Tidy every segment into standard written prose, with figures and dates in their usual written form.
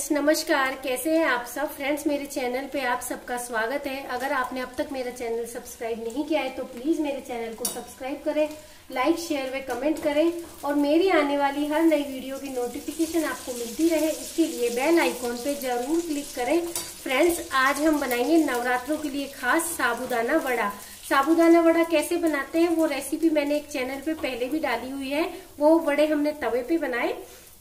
Friends नमस्कार, कैसे हैं आप सब। फ्रेंड्स मेरे चैनल पे आप सबका स्वागत है। अगर आपने अब तक मेरा चैनल सब्सक्राइब नहीं किया है तो प्लीज मेरे चैनल को सब्सक्राइब करें, लाइक शेयर व कमेंट करें और मेरी आने वाली हर नई वीडियो की नोटिफिकेशन आपको मिलती रहे इसके लिए बेल आइकॉन पे जरूर क्लिक करें। फ्रेंड्स आज हम बनाएंगे नवरात्रों के लिए खास साबूदाना वड़ा। साबूदाना वड़ा कैसे बनाते हैं वो रेसिपी मैंने एक चैनल पे पहले भी डाली हुई है। वो वड़े हमने तवे पे बनाए,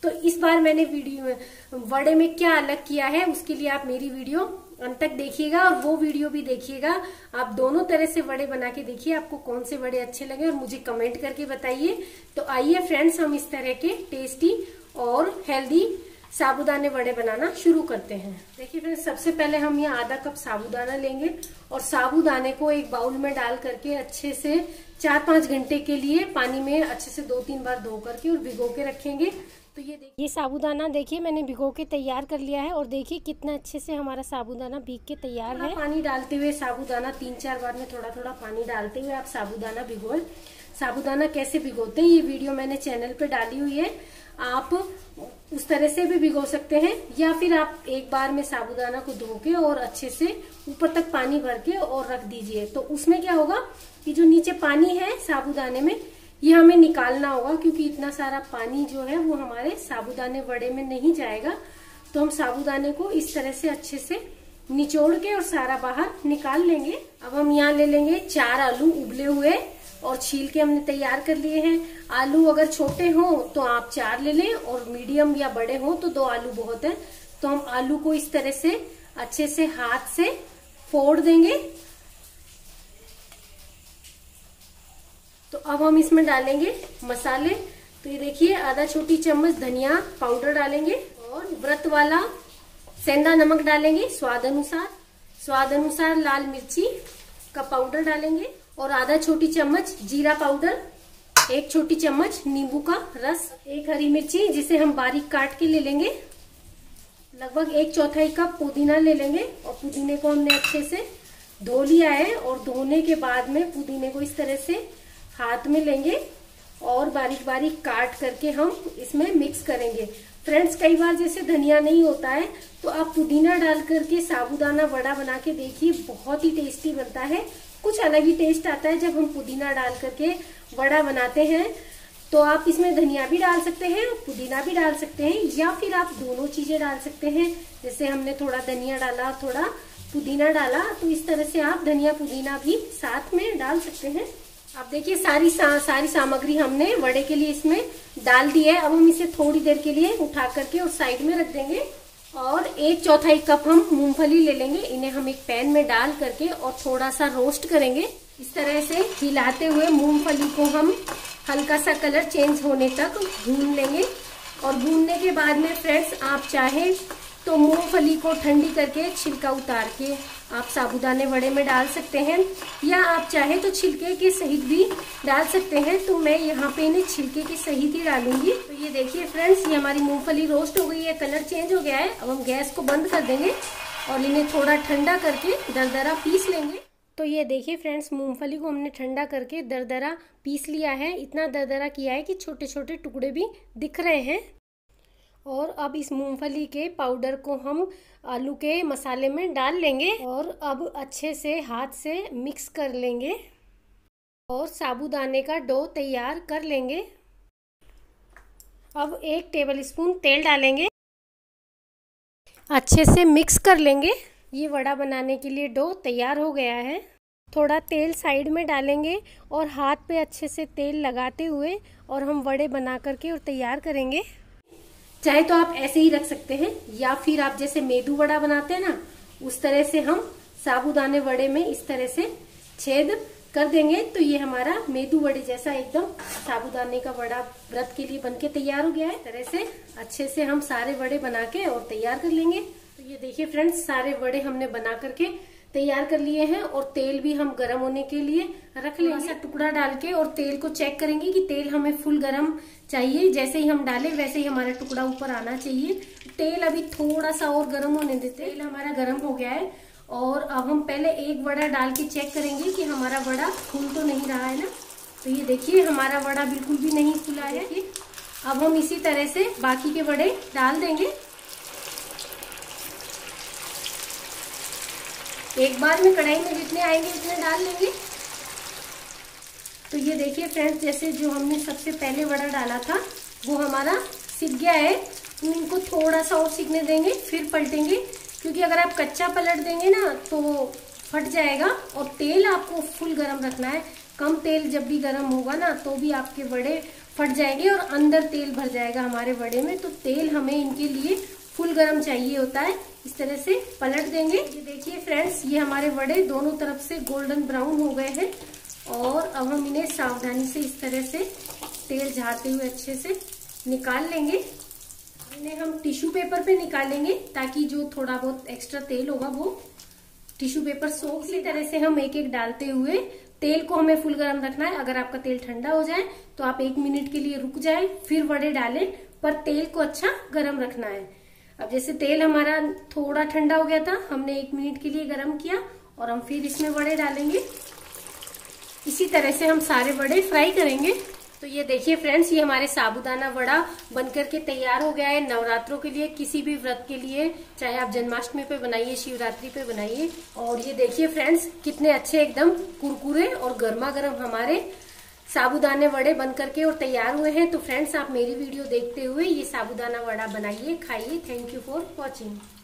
तो इस बार मैंने वीडियो वड़े में क्या अलग किया है उसके लिए आप मेरी वीडियो अंत तक देखिएगा और वो वीडियो भी देखिएगा। आप दोनों तरह से वड़े बना के देखिए, आपको कौन से वड़े अच्छे लगे और मुझे कमेंट करके बताइए। तो आइए फ्रेंड्स, हम इस तरह के टेस्टी और हेल्दी साबूदाने वड़े बनाना शुरू करते हैं। देखिए फ्रेंड्स, सबसे पहले हम यहाँ आधा कप साबूदाना लेंगे और साबूदाने को एक बाउल में डाल करके अच्छे से 4-5 घंटे के लिए पानी में अच्छे से 2-3 बार धो करके और भिगो के रखेंगे। तो ये साबूदाना देखिए मैंने भिगो के तैयार कर लिया है और देखिए कितना अच्छे से हमारा साबूदाना भीग के तैयार है। पानी डालते हुए साबूदाना 3-4 बार में थोड़ा थोड़ा पानी डालते हुए आप साबूदाना भिगोएं। साबूदाना कैसे भिगोते हैं ये वीडियो मैंने चैनल पे डाली हुई है, आप उस तरह से भी भिगो सकते हैं या फिर आप एक बार में साबूदाना को धो के और अच्छे से ऊपर तक पानी भर के और रख दीजिए। तो उसमें क्या होगा कि जो नीचे पानी है साबूदाने में ये हमें निकालना होगा, क्योंकि इतना सारा पानी जो है वो हमारे साबूदाने वड़े में नहीं जाएगा। तो हम साबूदाने को इस तरह से अच्छे से निचोड़ के और सारा बाहर निकाल लेंगे। अब हम यहाँ ले लेंगे 4 आलू उबले हुए और छील के हमने तैयार कर लिए हैं। आलू अगर छोटे हों तो आप 4 ले लें और मीडियम या बड़े हों तो 2 आलू बहुत है। तो हम आलू को इस तरह से अच्छे से हाथ से फोड़ देंगे। तो अब हम इसमें डालेंगे मसाले। तो ये देखिए आधा छोटी चम्मच धनिया पाउडर डालेंगे और व्रत वाला सेंधा नमक डालेंगे स्वाद अनुसार, लाल मिर्ची का पाउडर डालेंगे और आधा छोटी चम्मच जीरा पाउडर, 1 छोटी चम्मच नींबू का रस, 1 हरी मिर्ची जिसे हम बारीक काट के ले लेंगे, लगभग 1/4 कप पुदीना ले लेंगे और पुदीने को हमने अच्छे से धो लिया है। और धोने के बाद में पुदीने को इस तरह से हाथ में लेंगे और बारीक बारीक काट करके हम इसमें मिक्स करेंगे। फ्रेंड्स कई बार जैसे धनिया नहीं होता है तो आप पुदीना डाल करके साबूदाना वड़ा बना के देखिए, बहुत ही टेस्टी बनता है। कुछ अलग ही टेस्ट आता है जब हम पुदीना डाल करके वड़ा बनाते हैं। तो आप इसमें धनिया भी डाल सकते हैं, पुदीना भी डाल सकते हैं या फिर आप दोनों चीजें डाल सकते हैं। जैसे हमने थोड़ा धनिया डाला, थोड़ा पुदीना डाला, तो इस तरह से आप धनिया पुदीना भी साथ में डाल सकते हैं। आप देखिए सारी सामग्री हमने वड़े के लिए इसमें डाल दी है। अब हम इसे थोड़ी देर के लिए उठा करके और साइड में रख देंगे। और 1/4 कप हम मूंगफली ले लेंगे, इन्हें हम एक पैन में डाल करके और थोड़ा सा रोस्ट करेंगे। इस तरह से हिलाते हुए मूंगफली को हम हल्का सा कलर चेंज होने तक भून लेंगे। और भूनने के बाद में फ्रेंड्स आप चाहे तो मूंगफली को ठंडी करके छिलका उतार के आप साबूदाने वड़े में डाल सकते हैं या आप चाहे तो छिलके के सहित भी डाल सकते हैं। तो मैं यहाँ पे इन्हें छिलके के सहित ही डालूंगी। तो ये देखिए फ्रेंड्स, ये हमारी मूंगफली रोस्ट हो गई है, कलर चेंज हो गया है। अब हम गैस को बंद कर देंगे और इन्हें थोड़ा ठंडा करके दरदरा पीस लेंगे। तो ये देखिए फ्रेंड्स, मूंगफली को हमने ठंडा करके दरदरा पीस लिया है। इतना दरदरा किया है कि छोटे छोटे टुकड़े भी दिख रहे हैं। और अब इस मूंगफली के पाउडर को हम आलू के मसाले में डाल लेंगे और अब अच्छे से हाथ से मिक्स कर लेंगे और साबूदाने का डो तैयार कर लेंगे। अब 1 टेबलस्पून तेल डालेंगे, अच्छे से मिक्स कर लेंगे। ये वड़ा बनाने के लिए डो तैयार हो गया है। थोड़ा तेल साइड में डालेंगे और हाथ पे अच्छे से तेल लगाते हुए और हम वड़े बना करके और तैयार करेंगे। चाहे तो आप ऐसे ही रख सकते हैं या फिर आप जैसे मेदू वड़ा बनाते हैं ना, उस तरह से हम साबूदाने वड़े में इस तरह से छेद कर देंगे। तो ये हमारा मेदू वड़े जैसा एकदम साबूदाने का वड़ा व्रत के लिए बनके तैयार हो गया है। इस तरह से अच्छे से हम सारे वड़े बना के और तैयार कर लेंगे। तो ये देखिए फ्रेंड्स, सारे वड़े हमने बना करके तैयार कर लिए हैं और तेल भी हम गरम होने के लिए रख लेंगे। ऐसा टुकड़ा डाल के और तेल को चेक करेंगे कि तेल हमें फुल गरम चाहिए। जैसे ही हम डालें वैसे ही हमारा टुकड़ा ऊपर आना चाहिए। तेल अभी थोड़ा सा और गरम होने देते। तेल हमारा गरम हो गया है और अब हम पहले एक वड़ा डाल के चेक करेंगे कि हमारा वड़ा फूल तो नहीं रहा है ना। तो ये देखिए हमारा वड़ा बिल्कुल भी नहीं फूला है। अब हम इसी तरह से बाकी के वड़े डाल देंगे एक बार में कढ़ाई में जितने आएंगे उतने डाल लेंगे। तो ये देखिए फ्रेंड्स, जैसे जो हमने सबसे पहले वड़ा डाला था वो हमारा सिक गया है। हम इनको थोड़ा सा और सिकने देंगे फिर पलटेंगे, क्योंकि अगर आप कच्चा पलट देंगे ना तो फट जाएगा। और तेल आपको फुल गरम रखना है, कम तेल जब भी गरम होगा ना तो भी आपके वड़े फट जाएंगे और अंदर तेल भर जाएगा हमारे वड़े में। तो तेल हमें इनके लिए फुल गरम चाहिए होता है। इस तरह से पलट देंगे। ये देखिए फ्रेंड्स, ये हमारे वड़े दोनों तरफ से गोल्डन ब्राउन हो गए हैं और अब हम इन्हें सावधानी से इस तरह से तेल झाड़ते हुए अच्छे से निकाल लेंगे। इन्हें हम टिश्यू पेपर पे निकालेंगे ताकि जो थोड़ा बहुत एक्स्ट्रा तेल होगा वो टिश्यू पेपर सोख। इसी तरह से हम एक एक डालते हुए, तेल को हमें फुल गरम रखना है। अगर आपका तेल ठंडा हो जाए तो आप 1 मिनट के लिए रुक जाए फिर वड़े डालें, पर तेल को अच्छा गरम रखना है। अब जैसे तेल हमारा थोड़ा ठंडा हो गया था, हमने 1 मिनट के लिए गरम किया और हम फिर इसमें वड़े डालेंगे। इसी तरह से हम सारे वड़े फ्राई करेंगे। तो ये देखिए फ्रेंड्स, ये हमारे साबूदाना वड़ा बनकर के तैयार हो गया है। नवरात्रों के लिए, किसी भी व्रत के लिए, चाहे आप जन्माष्टमी पे बनाइए, शिवरात्रि पे बनाइए। और ये देखिए फ्रेंड्स, कितने अच्छे एकदम कुरकुरे और गर्मा गर्म हमारे साबूदाने वड़े बनकर के और तैयार हुए हैं। तो फ्रेंड्स, आप मेरी वीडियो देखते हुए ये साबूदाना वड़ा बनाइए, खाइए। Thank you for watching.